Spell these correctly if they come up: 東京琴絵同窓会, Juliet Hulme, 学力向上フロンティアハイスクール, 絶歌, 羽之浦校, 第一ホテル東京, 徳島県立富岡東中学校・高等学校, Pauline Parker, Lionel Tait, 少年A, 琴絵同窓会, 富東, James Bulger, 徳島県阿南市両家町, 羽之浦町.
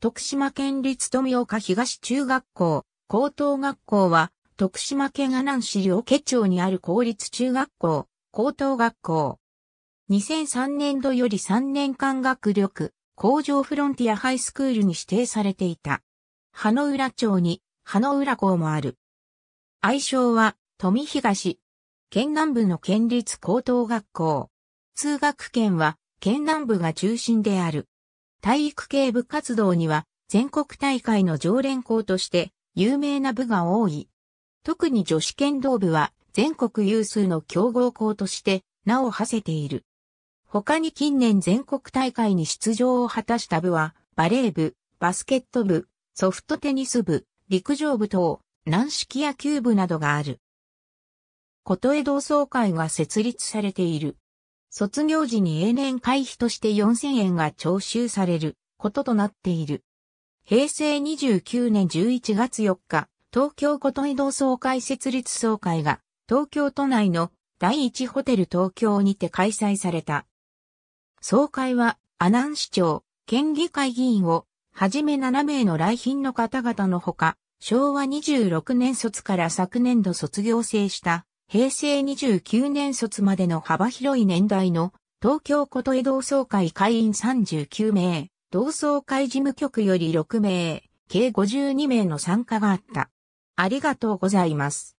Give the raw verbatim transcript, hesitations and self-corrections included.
徳島県立富岡東中学校、高等学校は、徳島県阿南市両家町にある公立中学校、高等学校。にせんさんねんどよりさんねんかん学力向上フロンティアハイスクールに指定されていた。羽之浦町に、羽之浦校もある。愛称は、富東。県南部の県立高等学校。通学圏は、県南部が中心である。体育系部活動には全国大会の常連校として有名な部が多い。特に女子剣道部は全国有数の強豪校として名を馳せている。他に近年全国大会に出場を果たした部はバレー部、バスケット部、ソフトテニス部、陸上部等、軟式野球部などがある。琴絵同窓会が設立されている。卒業時に永年会費としてよんせんえんが徴収されることとなっている。へいせいにじゅうきゅうねんじゅういちがつよっか、東京琴絵同窓会設立総会が東京都内の第一ホテル東京にて開催された。総会は阿南市長、県議会議員をはじめななめいの来賓の方々のほか、しょうわにじゅうろくねん卒から昨年度卒業生した。へいせいにじゅうきゅうねん卒までの幅広い年代の東京琴絵同窓会会員さんじゅうきゅうめい、同窓会事務局よりろくめい、けいごじゅうにめいの参加があった。ありがとうございます。